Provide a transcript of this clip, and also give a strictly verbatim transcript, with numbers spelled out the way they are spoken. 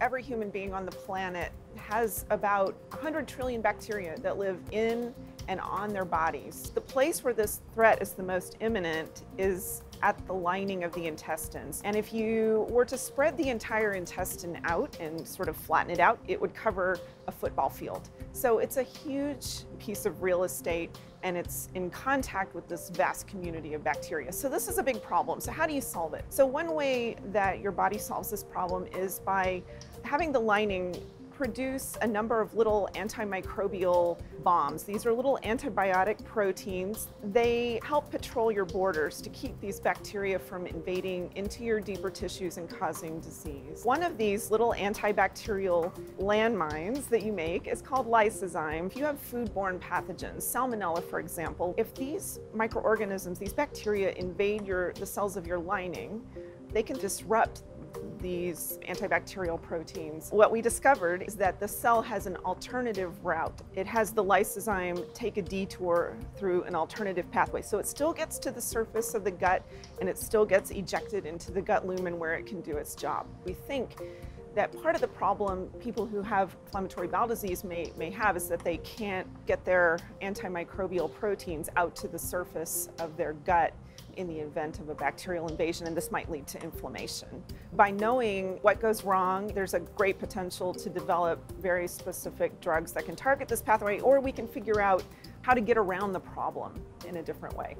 Every human being on the planet has about one hundred trillion bacteria that live in and on their bodies. The place where this threat is the most imminent is at the lining of the intestines. And if you were to spread the entire intestine out and sort of flatten it out, it would cover a football field. So it's a huge piece of real estate, and it's in contact with this vast community of bacteria. So this is a big problem. So how do you solve it? So one way that your body solves this problem is by having the lining produce a number of little antimicrobial bombs. These are little antibiotic proteins. They help patrol your borders to keep these bacteria from invading into your deeper tissues and causing disease. One of these little antibacterial landmines that you make is called lysozyme. If you have foodborne pathogens, Salmonella, for example, if these microorganisms, these bacteria invade your, the cells of your lining, they can disrupt these antibacterial proteins. What we discovered is that the cell has an alternative route. It has the lysozyme take a detour through an alternative pathway. So it still gets to the surface of the gut, and it still gets ejected into the gut lumen where it can do its job. We think that part of the problem people who have inflammatory bowel disease may, may have is that they can't get their antimicrobial proteins out to the surface of their gut in the event of a bacterial invasion, and this might lead to inflammation. By knowing what goes wrong, there's a great potential to develop very specific drugs that can target this pathway, or we can figure out how to get around the problem in a different way.